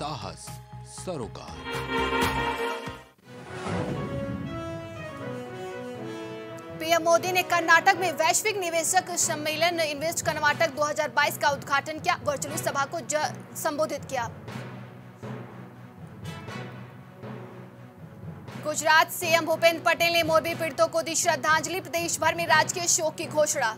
साहस सरोकार। पीएम मोदी ने कर्नाटक में वैश्विक निवेशक सम्मेलन इन्वेस्ट कर्नाटक 2022 का उद्घाटन किया। वर्चुअल सभा को संबोधित किया। गुजरात सीएम भूपेंद्र पटेल ने मोरबी पीड़ितों को दी श्रद्धांजलि। प्रदेश भर में राजकीय शोक की घोषणा।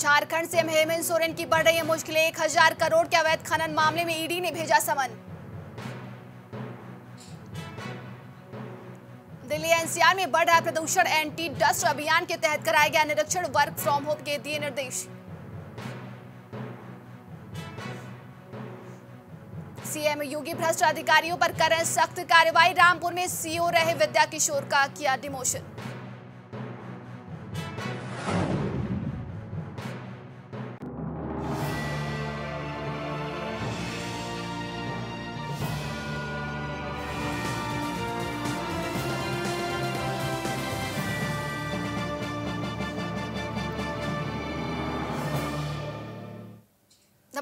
झारखंड सीएम हेमंत सोरेन की बढ़ रही है मुश्किलें। 1000 करोड़ के अवैध खनन मामले में ईडी ने भेजा समन। दिल्ली एनसीआर में बढ़ रहा प्रदूषण। एंटी डस्ट अभियान के तहत कराया गया निरीक्षण। वर्क फ्रॉम होम के दिए निर्देश। सीएम योगी भ्रष्ट अधिकारियों पर करें सख्त कार्रवाई। रामपुर में सीओ रहे विद्या किशोर का किया डिमोशन।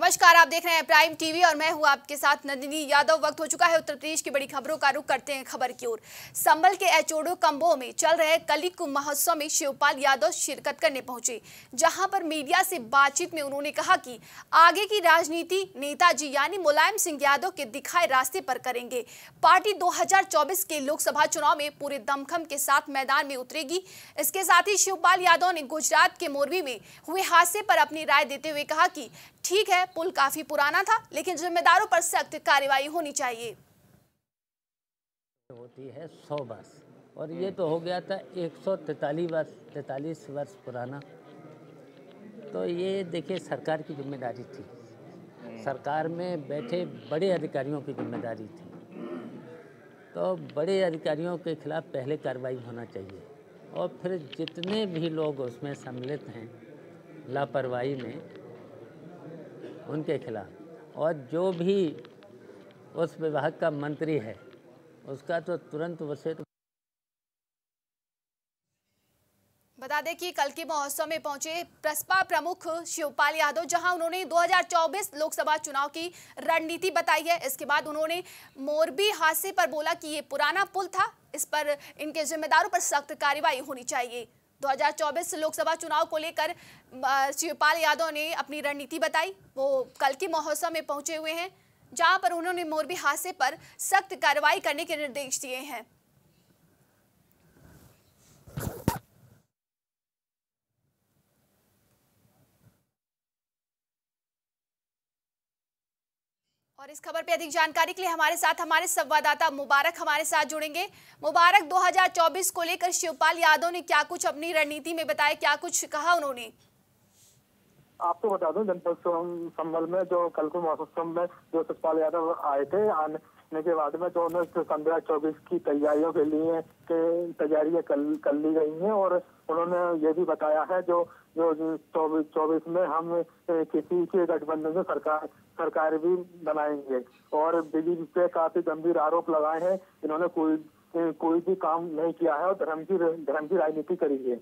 नमस्कार, आप देख रहे हैं प्राइम टीवी और मैं हूं आपके साथ नंदिनी यादव। वक्त हो चुका है उत्तर प्रदेश की बड़ी खबरों का। रुख करते हैं खबर की ओर। संबल के एचओडो कंबो में चल रहे कल्कि महोत्सव में शिवपाल यादव शिरकत करने पहुंचे, जहां पर मीडिया से बातचीत में उन्होंने कहा कि आगे की राजनीति नेताजी यानी मुलायम सिंह यादव के दिखाए रास्ते पर करेंगे। पार्टी 2024 के लोकसभा चुनाव में पूरे दमखम के साथ मैदान में उतरेगी। इसके साथ ही शिवपाल यादव ने गुजरात के मोरबी में हुए हादसे पर अपनी राय देते हुए कहा कि ठीक है, पुल काफी पुराना था, लेकिन जिम्मेदारों पर सख्त कार्रवाई होनी चाहिए। होती है 100 वर्ष और ये तो हो गया था 143 वर्ष पुराना। तो ये देखिए, सरकार की जिम्मेदारी थी, सरकार में बैठे बड़े अधिकारियों की जिम्मेदारी थी। तो बड़े अधिकारियों के खिलाफ पहले कार्रवाई होना चाहिए और फिर जितने भी लोग उसमें सम्मिलित हैं लापरवाही में, उनके खिलाफ। और जो भी उस विभाग का मंत्री है उसका तो तुरंत वैसे बता दें कि कल्कि महोत्सव में पहुंचे प्रसपा प्रमुख शिवपाल यादव, जहां उन्होंने 2024 लोकसभा चुनाव की रणनीति बताई है। इसके बाद उन्होंने मोरबी हादसे पर बोला कि ये पुराना पुल था, इस पर इनके जिम्मेदारों पर सख्त कार्रवाई होनी चाहिए। 2024 लोकसभा चुनाव को लेकर शिवपाल यादव ने अपनी रणनीति बताई। वो कल्कि महोत्सव में पहुंचे हुए हैं, जहां पर उन्होंने मोरबी हादसे पर सख्त कार्रवाई करने के निर्देश दिए हैं। और इस खबर पे अधिक जानकारी के लिए हमारे साथ हमारे संवाददाता मुबारक हमारे साथ जुड़ेंगे। मुबारक, 2024 को लेकर शिवपाल यादव ने क्या कुछ अपनी रणनीति में बताया, क्या कुछ कहा उन्होंने? आपको बता दूं, जनपद संबल में जो कल्कि महोत्सव में जो शिवपाल यादव आए थे, आने के बाद में जो उन्होंने 2024 की तैयारियों के लिए तैयारियां कर ली गई है। और उन्होंने ये भी बताया है जो 2024 में हम किसी के गठबंधन में सरकार भी बनाएंगे। और बीजेपी पे काफी गंभीर आरोप लगाए हैं। इन्होंने कोई भी काम नहीं किया है और धर्म की राजनीति करी है।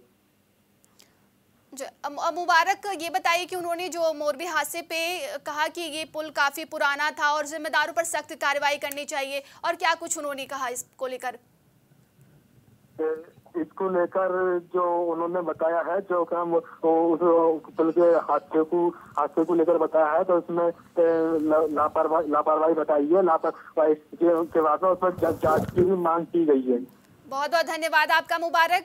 मुबारक, ये बताइए कि उन्होंने जो मोरबी हादसे पे कहा कि ये पुल काफी पुराना था और जिम्मेदारों पर सख्त कार्रवाई करनी चाहिए, और क्या कुछ उन्होंने कहा इसको लेकर जो उन्होंने बताया है, जो काम उस पुल के हादसे को लेकर बताया है, तो उसमें लापरवाही बताई है। लापरवाही के बाद में उसमें जांच की भी मांग की गई है। बहुत बहुत धन्यवाद आपका मुबारक।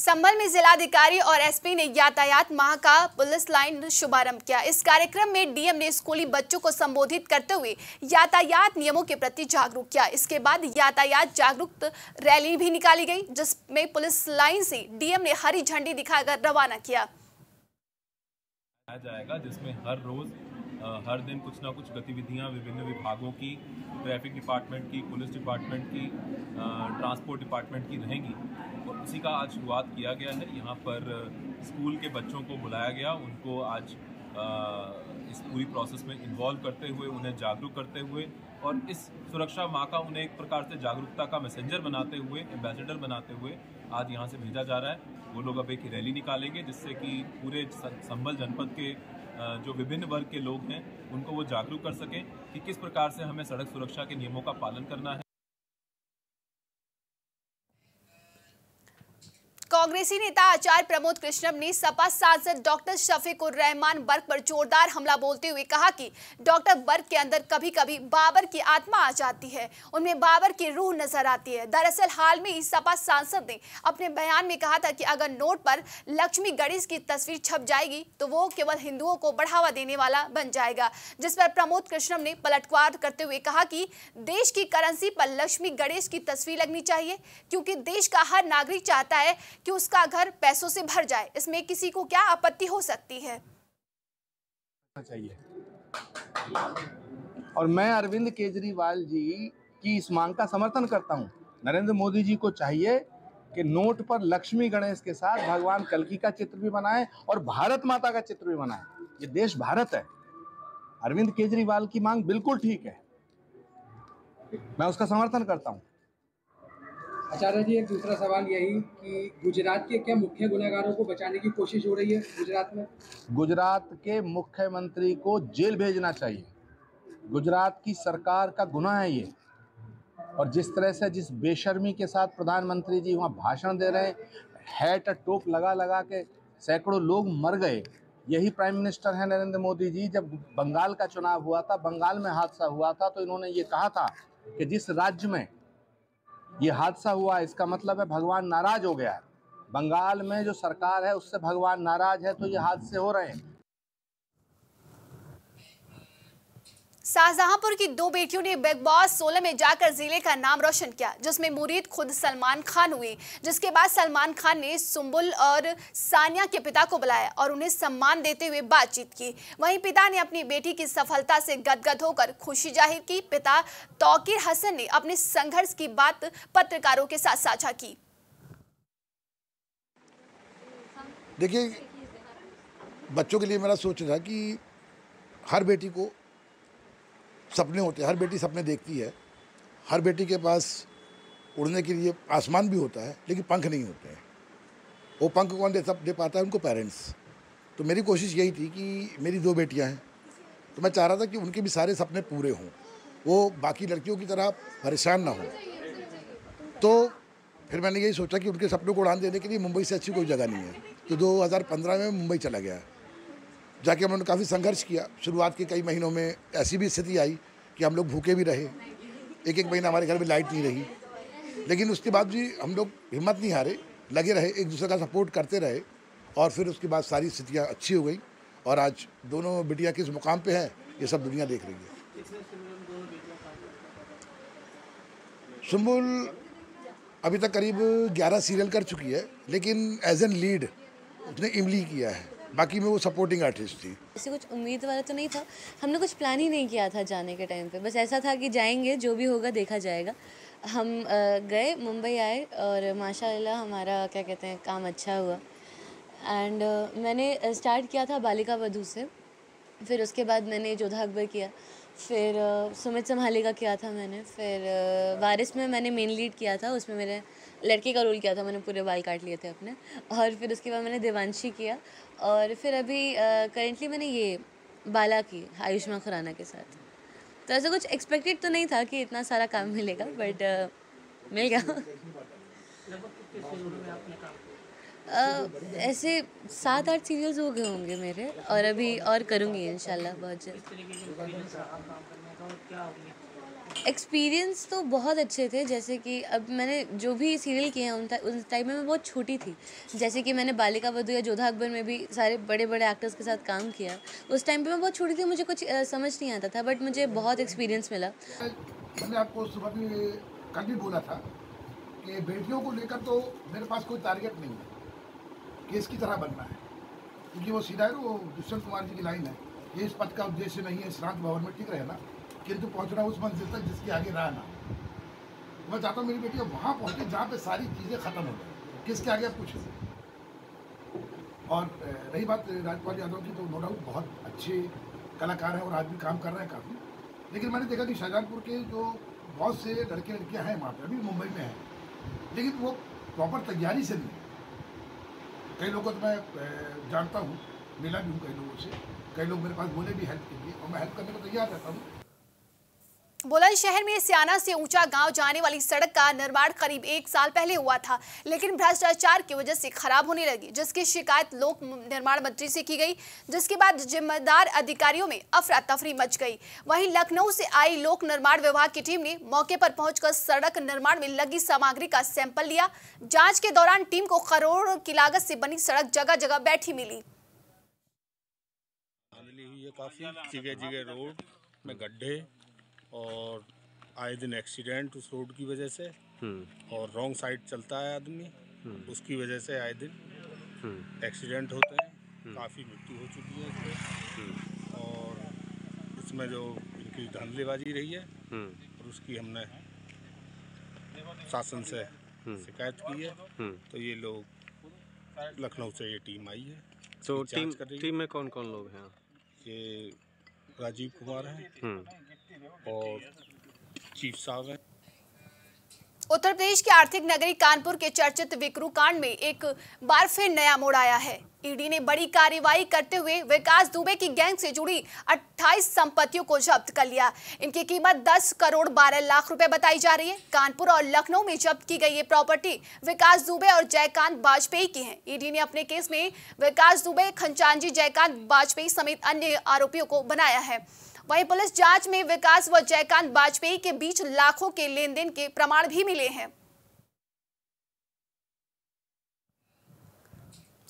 संभल में जिलाधिकारी और एसपी ने यातायात माह का पुलिस लाइन शुभारंभ किया। इस कार्यक्रम में डीएम ने स्कूली बच्चों को संबोधित करते हुए यातायात नियमों के प्रति जागरूक किया। इसके बाद यातायात जागरूक रैली भी निकाली गई, जिसमें पुलिस लाइन से डीएम ने हरी झंडी दिखाकर रवाना किया जाएगा, जिसमें हर रोज हर दिन कुछ ना कुछ गतिविधियां विभिन्न विभागों की, ट्रैफिक डिपार्टमेंट की, पुलिस डिपार्टमेंट की, ट्रांसपोर्ट डिपार्टमेंट की रहेंगी। और उसी का आज शुरुआत किया गया है। यहाँ पर स्कूल के बच्चों को बुलाया गया, उनको आज इस पूरी प्रोसेस में इन्वॉल्व करते हुए, उन्हें जागरूक करते हुए और इस सुरक्षा माँ का उन्हें एक प्रकार से जागरूकता का मैसेंजर बनाते हुए, एम्बेसडर बनाते हुए आज यहाँ से भेजा जा रहा है। वो लोग अब एक रैली निकालेंगे जिससे कि पूरे संभल जनपद के जो विभिन्न वर्ग के लोग हैं उनको वो जागरूक कर सकें कि किस प्रकार से हमें सड़क सुरक्षा के नियमों का पालन करना है। कांग्रेसी नेता आचार्य प्रमोद कृष्णम ने सपा सांसद डॉक्टर शफीकुर रहमान बर्ग पर जोरदार हमला बोलते हुए कहा कि डॉक्टर बर्ग के अंदर कभी कभी बाबर की आत्मा आ जाती है, उनमें बाबर की रूह नजर आती है। दरअसल हाल में ही सपा सांसद ने अपने बयान में कहा था कि अगर नोट पर लक्ष्मी गणेश की तस्वीर छप जाएगी तो वो केवल हिंदुओं को बढ़ावा देने वाला बन जाएगा, जिस पर प्रमोद कृष्णम ने पलटवार करते हुए कहा कि देश की करेंसी पर लक्ष्मी गणेश की तस्वीर लगनी चाहिए, क्योंकि देश का हर नागरिक चाहता है कि उसका घर पैसों से भर जाए। इसमें किसी को क्या आपत्ति हो सकती है? चाहिए। और मैं अरविंद केजरीवाल जी की इस मांग का समर्थन करता हूं। नरेंद्र मोदी जी को चाहिए कि नोट पर लक्ष्मी गणेश के साथ भगवान कल्कि का चित्र भी बनाए और भारत माता का चित्र भी बनाए। ये देश भारत है। अरविंद केजरीवाल की मांग बिल्कुल ठीक है, मैं उसका समर्थन करता हूँ। आचार्य जी, एक दूसरा सवाल यही कि गुजरात के क्या मुख्य गुनहगारों को बचाने की कोशिश हो रही है? गुजरात में गुजरात के मुख्यमंत्री को जेल भेजना चाहिए। गुजरात की सरकार का गुनाह है ये। और जिस तरह से जिस बेशर्मी के साथ प्रधानमंत्री जी वहाँ भाषण दे रहे हैं, हैट टोप लगा लगा के सैकड़ों लोग मर गए। यही प्राइम मिनिस्टर हैं नरेंद्र मोदी जी। जब बंगाल का चुनाव हुआ था, बंगाल में हादसा हुआ था, तो इन्होंने ये कहा था कि जिस राज्य में ये हादसा हुआ इसका मतलब है भगवान नाराज हो गया है। बंगाल में जो सरकार है उससे भगवान नाराज है, तो ये हादसे हो रहे हैं। शाहजहांपुर की दो बेटियों ने बिग बॉस 16 में जाकर जिले का नाम रोशन किया, जिसमें मुरीद खुद सलमान खान हुए, जिसके बाद सलमान खान ने सुम्बुल और सानिया के पिता को बुलाया और उन्हें सम्मान देते हुए बातचीत की। वहीं पिता ने अपनी बेटी की सफलता से गदगद होकर खुशी जाहिर की। पिता तोकिर हसन ने अपने संघर्ष की बात पत्रकारों के साथ साझा की। देखिए, बच्चों के लिए मेरा सोच था कि हर बेटी को सपने होते हैं, हर बेटी सपने देखती है, हर बेटी के पास उड़ने के लिए आसमान भी होता है, लेकिन पंख नहीं होते हैं। वो पंख कौन दे पाता है उनको? पेरेंट्स। तो मेरी कोशिश यही थी कि मेरी दो बेटियां हैं, तो मैं चाह रहा था कि उनके भी सारे सपने पूरे हों, वो बाकी लड़कियों की तरह परेशान ना हो। तो फिर मैंने यही सोचा कि उनके सपनों को उड़ान देने के लिए मुंबई से अच्छी कोई जगह नहीं है। तो 2015 में मुंबई चला गया, जाके हमने काफ़ी संघर्ष किया। शुरुआत के कई महीनों में ऐसी भी स्थिति आई कि हम लोग भूखे भी रहे, एक महीना हमारे घर में लाइट नहीं रही, लेकिन उसके बाद भी हम लोग हिम्मत नहीं हारे, लगे रहे, एक दूसरे का सपोर्ट करते रहे और फिर उसके बाद सारी स्थितियाँ अच्छी हो गई और आज दोनों बेटियाँ किस मुकाम पे हैं ये सब दुनिया देख रही है। सुम्बुल अभी तक करीब 11 सीरियल कर चुकी है, लेकिन एज एन लीड उसने इमली किया है, बाकी में वो सपोर्टिंग आर्टिस्ट थी। इससे कुछ उम्मीद वाला तो नहीं था, हमने कुछ प्लान ही नहीं किया था जाने के टाइम पे। बस ऐसा था कि जाएंगे, जो भी होगा देखा जाएगा। हम गए, मुंबई आए और माशाल्लाह हमारा क्या कहते हैं काम अच्छा हुआ। एंड मैंने स्टार्ट किया था बालिका वधू से, फिर उसके बाद मैंने जोधा अकबर किया, फिर सुमित संभालेगा किया था मैंने, फिर वारिस में मैंने मेन लीड किया था, उसमें मेरे लड़के का रोल किया था, मैंने पूरे बाल काट लिए थे अपने, और फिर उसके बाद मैंने देवानशी किया, और फिर अभी करेंटली मैंने ये बाला की आयुष्मान खुराना के साथ। तो ऐसा कुछ एक्सपेक्टेड तो नहीं था कि इतना सारा काम मिलेगा, बट मिल गया। ऐसे 7-8 सीरियल्स हो गए होंगे मेरे, और अभी और करूँगी इंशाल्लाह बहुत जल्द। एक्सपीरियंस तो बहुत अच्छे थे, जैसे कि अब मैंने जो भी सीरियल किए हैं उन टाइम में मैं बहुत छोटी थी। जैसे कि मैंने बालिका वधू या जोधा अकबर में भी सारे बड़े बड़े एक्टर्स के साथ काम किया, उस टाइम पे मैं बहुत छोटी थी, मुझे कुछ समझ नहीं आता था, बट मुझे बहुत एक्सपीरियंस मिला। मैंने आपको सुबह भी कल भी बोला था कि बेटियों को लेकर तो मेरे पास कोई टारगेट नहीं है कि इसकी तरह बनना है, क्योंकि वो सीधा है, वो दुष्यंत कुमार जी की लाइन है, ये इस पद का उद्देश्य नहीं है, शांत भवन में ठीक रहना, किंतु पहुंचना उस मंजिल तक जिसके आगे राह ना। मैं चाहता हूँ मेरी बेटी वहाँ पहुँचे जहाँ पे सारी चीज़ें ख़त्म हो जाए, किसके आगे कुछ नहीं। और रही बात राजपाल यादव की, तो नो डाउट बहुत अच्छे कलाकार हैं और आज भी काम कर रहे हैं काफ़ी, लेकिन मैंने देखा कि शाहजहांपुर के जो बहुत से लड़के लड़कियां हैं वहाँ पर, अभी मुंबई में हैं, लेकिन वो प्रॉपर तैयारी से नहीं है। कई लोगों को तो मैं जानता हूँ, मिला भी हूँ कई लोगों से, कई लोग मेरे पास बोले भी हेल्प के लिए और मैं हेल्प करने को तैयार रहता हूँ। बुलंदशहर में स्याना से ऊंचा गांव जाने वाली सड़क का निर्माण करीब एक साल पहले हुआ था, लेकिन भ्रष्टाचार की वजह से खराब होने लगी, जिसकी शिकायत लोक निर्माण मंत्री से की गई, जिसके बाद जिम्मेदार अधिकारियों में अफरा तफरी मच गई। वहीं लखनऊ से आई लोक निर्माण विभाग की टीम ने मौके पर पहुंचकर सड़क निर्माण में लगी सामग्री का सैंपल लिया। जाँच के दौरान टीम को करोड़ों की लागत से बनी सड़क जगह जगह बैठी मिली। रोड में गड्ढे और आए दिन एक्सीडेंट उस रोड की वजह से, और रॉन्ग साइड चलता है आदमी, उसकी वजह से आए दिन एक्सीडेंट होते हैं। काफ़ी मृत्यु हो चुकी है इसमें, और इसमें जो इनकी धांधलीबाजी रही है और उसकी हमने शासन से शिकायत की है। तो ये लोग लखनऊ से ये टीम आई है। तो टीम में कौन कौन लोग हैं? ये राजीव कुमार हैं और चीफ साहब हैं। उत्तर प्रदेश की आर्थिक नगरी कानपुर के चर्चित विक्रू कांड में एक बार फिर नया मोड़ आया है। ईडी ने बड़ी कार्रवाई करते हुए विकास दुबे की गैंग से जुड़ी 28 संपत्तियों को जब्त कर लिया। इनकी कीमत 10 करोड़ 12 लाख रुपए बताई जा रही है। कानपुर और लखनऊ में जब्त की गई ये प्रॉपर्टी विकास दुबे और जयकांत वाजपेयी की है। ईडी ने अपने केस में विकास दुबे, खंचानजी, जयकांत वाजपेयी समेत अन्य आरोपियों को बनाया है। वहीं पुलिस जांच में विकास व जयकांत वाजपेयी के बीच लाखों के लेनदेन के प्रमाण भी मिले हैं।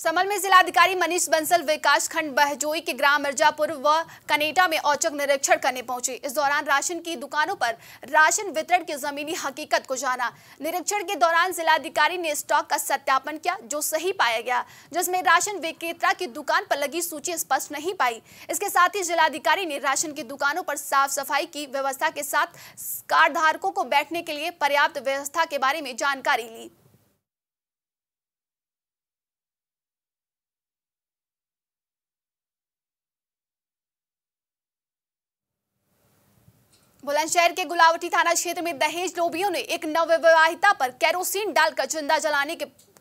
संभल में जिलाधिकारी मनीष बंसल विकास खंड बहजोई के ग्राम मिर्जापुर व कनेटा में औचक निरीक्षण करने पहुंचे। इस दौरान राशन की दुकानों पर राशन वितरण की जमीनी हकीकत को जाना। निरीक्षण के दौरान जिलाधिकारी ने स्टॉक का सत्यापन किया जो सही पाया गया, जिसमें राशन विक्रेता की दुकान पर लगी सूची स्पष्ट नहीं पाई। इसके साथ ही जिलाधिकारी ने राशन की दुकानों पर साफ सफाई की व्यवस्था के साथ कार्ड धारकों को बैठने के लिए पर्याप्त व्यवस्था के बारे में जानकारी ली। बुलंदशहर के गुलावटी थाना क्षेत्र में दहेज लोभियों ने एक नवविवाहिता पर केरोसिन डालकर जिंदा जलाने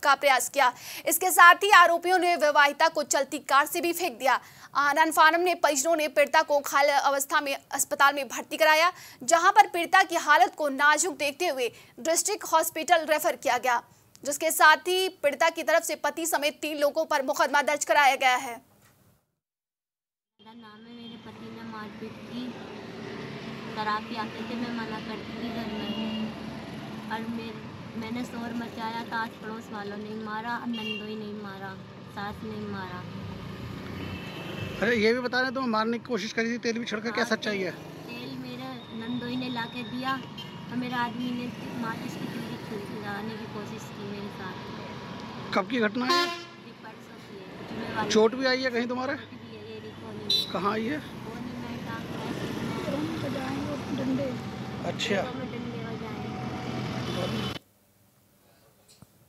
का प्रयास किया। इसके साथ ही आरोपियों ने विवाहिता को चलती कार से भी फेंक दिया। आनंद फानम ने परिजनों ने पीड़िता को घायल अवस्था में अस्पताल में भर्ती कराया, जहां पर पीड़िता की हालत को नाजुक देखते हुए डिस्ट्रिक्ट हॉस्पिटल रेफर किया गया, जिसके साथ ही पीड़िता की तरफ से पति समेत 3 लोगों पर मुकदमा दर्ज कराया गया है। शराब भी आते थे, मैं मना करती थी घर में, और मैंने शोर मचाया था। आज पड़ोस वालों ने मारा, नंदोई नहीं मारा, सास ने मारा। अरे ये भी बता रहे तुम मारने की कोशिश करी थी, तेल भी छिड़का, क्या सच्चाई है? तेल मेरे नंदोई ने लाके दिया और मेरे आदमी ने माचिस की चुटकी लगाने की कोशिश की मेरे साथ। कब की घटना है? परसों की है। चोट भी आई है कहीं तुम्हारे? कहाँ आई है? अच्छा।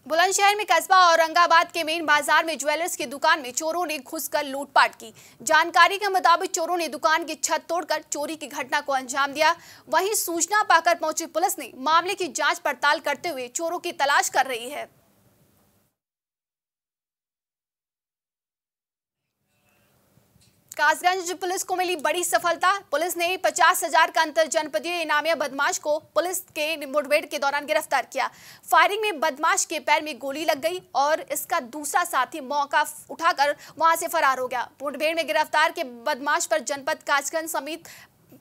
बुलंदशहर में कस्बा औरंगाबाद के मेन बाजार में ज्वेलर्स की दुकान में चोरों ने घुसकर लूटपाट की। जानकारी के मुताबिक चोरों ने दुकान की छत तोड़कर चोरी की घटना को अंजाम दिया। वहीं सूचना पाकर पहुंची पुलिस ने मामले की जांच पड़ताल करते हुए चोरों की तलाश कर रही है। कासगंज पुलिस को मिली बड़ी सफलता। पुलिस ने 50,000 का अंतर जनपदीय इनामिया बदमाश को पुलिस के मुठभेड़ के दौरान गिरफ्तार किया। फायरिंग में बदमाश के पैर में गोली लग गई और इसका दूसरा साथी मौका उठाकर वहां से फरार हो गया। मुठभेड़ में गिरफ्तार के बदमाश पर जनपद कासगंज समेत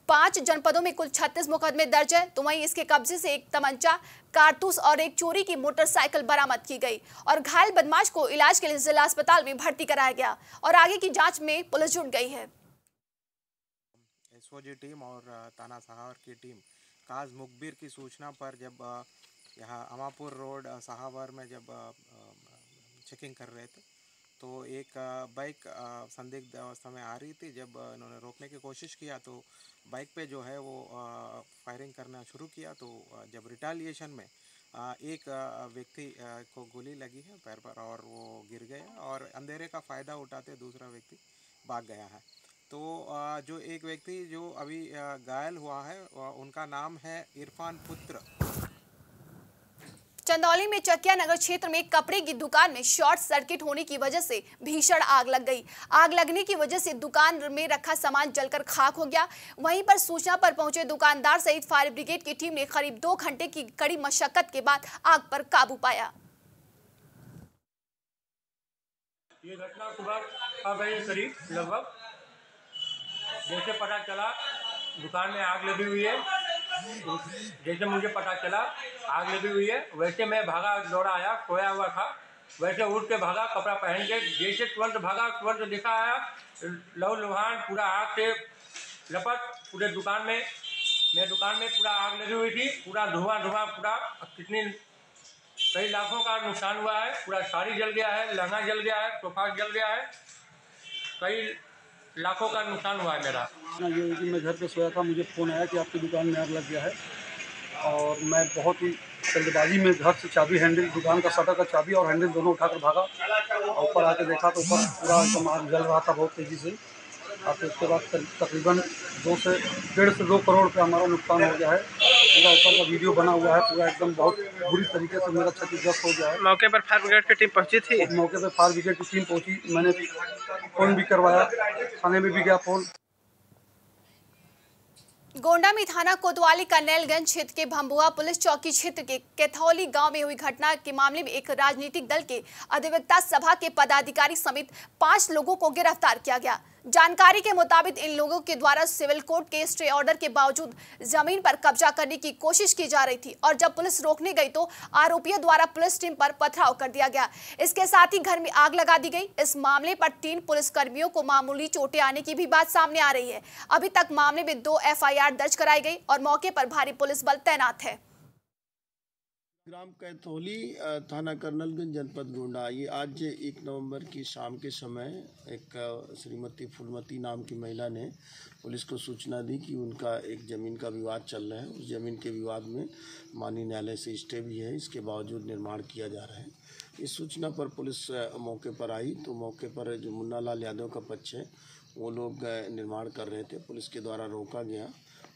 5 जनपदों में कुल 36 मुकदमे दर्ज है। तो वहीं इसके कब्जे से एक तमंचा, कारतूस और एक चोरी की मोटरसाइकिल बरामद की गई और घायल बदमाश को इलाज के लिए जिला अस्पताल में भर्ती कराया गया और आगे की जांच में पुलिस जुट गई है। एसओजी टीम और थाना सहावर की टीम काज मुखबिर की सूचना पर जब यहाँ अमापुर रोड सहावर में जब चेकिंग कर रहे थे तो एक बाइक संदिग्ध अवस्था में आ रही थी। जब इन्होंने रोकने की कोशिश किया तो बाइक पे जो है वो फायरिंग करना शुरू किया। तो जब रिटालिएशन में एक व्यक्ति को गोली लगी है पैर पर और वो गिर गया, और अंधेरे का फ़ायदा उठाते दूसरा व्यक्ति भाग गया है। तो जो एक व्यक्ति जो अभी घायल हुआ है उनका नाम है इरफान पुत्र। चंदौली में चकिया नगर क्षेत्र में कपड़े की दुकान में शॉर्ट सर्किट होने की वजह से भीषण आग लग गई। आग लगने की वजह से दुकान में रखा सामान जलकर खाक हो गया। वहीं पर सूचना पर पहुंचे दुकानदार सहित फायर ब्रिगेड की टीम ने करीब 2 घंटे की कड़ी मशक्कत के बाद आग पर काबू पाया। ये घटना सुबह करीब लगभग जैसे पता चला दुकान में आग लगी हुई है, जैसे मुझे पता चला आग लगी हुई है वैसे मैं भागा दौड़ा आया, सोया हुआ था वैसे उठ के भागा, कपड़ा पहन के जैसे तुरंत भागा तुरंत दिखा आया लहू लुहान पूरा आग से लपट पूरे दुकान में, मेरे दुकान में पूरा आग लगी हुई थी, पूरा धुआं पूरा कितनी कई लाखों का नुकसान हुआ है, पूरा साड़ी जल गया है, लहंगा जल गया है, सोफा जल गया है, कई लाखों का नुकसान हुआ है मेरा। मैं घर पे सोया था, मुझे फ़ोन आया कि आपकी दुकान में आग लग गया है और मैं बहुत ही जल्दबाजी में घर से चाबी हैंडल दुकान का शटर का चाबी और हैंडल दोनों उठाकर भागा और ऊपर आके देखा तो ऊपर पूरा सामान जल रहा था बहुत तेज़ी से। आके उसके बाद तकरीबन 2 से 1.5 से 2 करोड़ रुपया हमारा नुकसान हो गया है। मेरा ऊपर का वीडियो बना हुआ है, पूरा एकदम बहुत बुरी तरीके से मेरा क्षतिग्रस्त हो गया है। मौके पर फायर ब्रिगेड की टीम पहुँची थी, मौके पर फायर ब्रिगेड की टीम पहुँची, मैंने फ़ोन भी करवाया, थाने में भी गया फ़ोन। गोंडा में थाना कोतवाली करनैलगंज क्षेत्र के भंबुआ पुलिस चौकी क्षेत्र के कैथौली गांव में हुई घटना के मामले में एक राजनीतिक दल के अधिवक्ता सभा के पदाधिकारी समेत 5 लोगों को गिरफ्तार किया गया। जानकारी के मुताबिक इन लोगों के द्वारा सिविल कोर्ट के स्टे ऑर्डर के बावजूद जमीन पर कब्जा करने की कोशिश की जा रही थी और जब पुलिस रोकने गई तो आरोपियों द्वारा पुलिस टीम पर पथराव कर दिया गया। इसके साथ ही घर में आग लगा दी गई। इस मामले पर 3 पुलिसकर्मियों को मामूली चोटें आने की भी बात सामने आ रही है। अभी तक मामले में 2 FIR दर्ज कराई गई और मौके पर भारी पुलिस बल तैनात है। ग्राम कैथौली थाना कर्नलगंज जनपद गोंडा, ये आज 1 नवंबर की शाम के समय एक श्रीमती फुलमती नाम की महिला ने पुलिस को सूचना दी कि उनका एक ज़मीन का विवाद चल रहा है। उस ज़मीन के विवाद में माननीय न्यायालय से स्टे भी है, इसके बावजूद निर्माण किया जा रहा है। इस सूचना पर पुलिस मौके पर आई तो मौके पर जो मुन्नालाल यादव का पक्ष है वो लोग निर्माण कर रहे थे, पुलिस के द्वारा रोका गया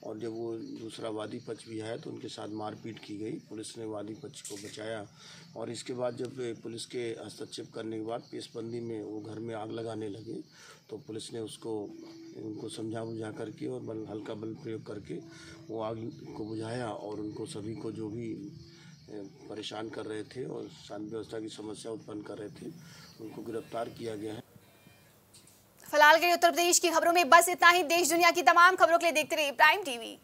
और जब वो दूसरा वादी पक्ष भी आया तो उनके साथ मारपीट की गई। पुलिस ने वादी पक्ष को बचाया और इसके बाद जब पुलिस के हस्तक्षेप करने के बाद पेशबंदी में वो घर में आग लगाने लगे तो पुलिस ने उनको समझा बुझा करके और हल्का बल प्रयोग करके वो आग को बुझाया और उनको सभी को जो भी परेशान कर रहे थे और शांति व्यवस्था की समस्या उत्पन्न कर रहे थे उनको गिरफ्तार किया गया है। फिलहाल के लिए उत्तर प्रदेश की खबरों में बस इतना ही। देश दुनिया की तमाम खबरों के लिए देखते रहिए प्राइम टीवी।